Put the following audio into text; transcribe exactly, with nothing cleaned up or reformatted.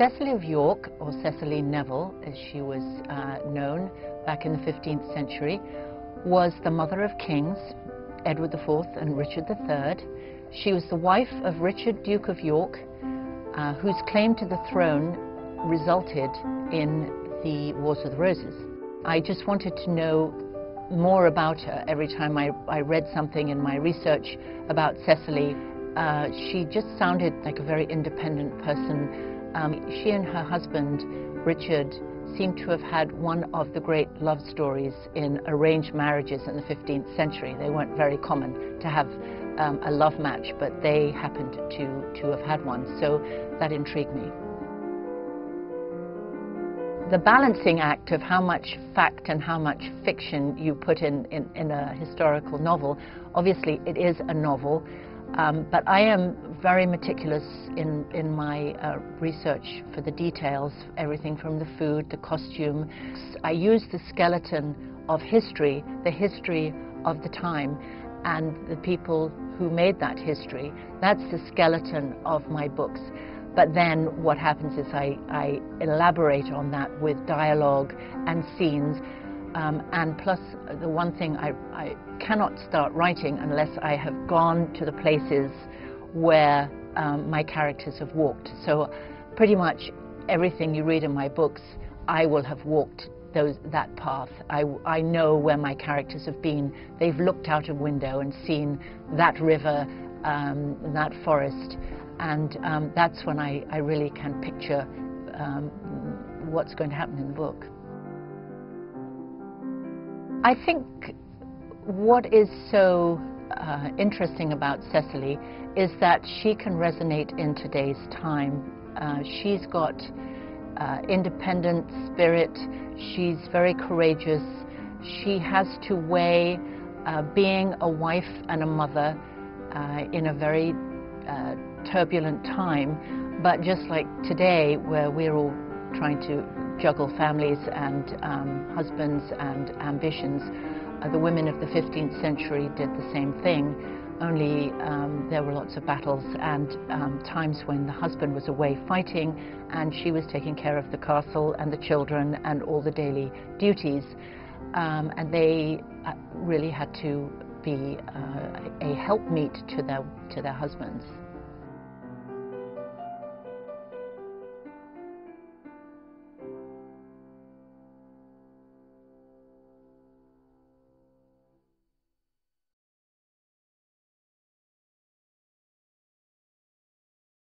Cecily of York, or Cecily Neville as she was uh, known back in the fifteenth century, was the mother of kings, Edward the fourth and Richard the third. She was the wife of Richard, Duke of York, uh, whose claim to the throne resulted in the Wars of the Roses. I just wanted to know more about her. Every time I, I read something in my research about Cecily, uh, she just sounded like a very independent person. Um, she and her husband, Richard, seem to have had one of the great love stories in arranged marriages in the fifteenth century. They weren't very common to have um, a love match, but they happened to, to have had one, so that intrigued me. The balancing act of how much fact and how much fiction you put in, in, in a historical novel, obviously it is a novel, um, but I am very meticulous in, in my uh, research for the details, everything from the food, the costume. I use the skeleton of history, the history of the time, and the people who made that history. That's the skeleton of my books. But then what happens is I, I elaborate on that with dialogue and scenes. Um, and plus, the one thing, I, I cannot start writing unless I have gone to the places where um, my characters have walked. So pretty much everything you read in my books, I will have walked those, that path. I, I know where my characters have been. They've looked out a window and seen that river, um, that forest. And um, that's when I, I really can picture um, what's going to happen in the book. I think what is so uh, interesting about Cecily is that she can resonate in today's time. Uh, she's got uh, independent spirit, she's very courageous, she has to weigh uh, being a wife and a mother uh, in a very uh, turbulent time, but just like today where we're all trying to juggle families and um, husbands and ambitions, uh, the women of the fifteenth century did the same thing, only um, there were lots of battles and um, times when the husband was away fighting and she was taking care of the castle and the children and all the daily duties, um, and they uh, really had to be uh, a helpmeet to their, to their husbands.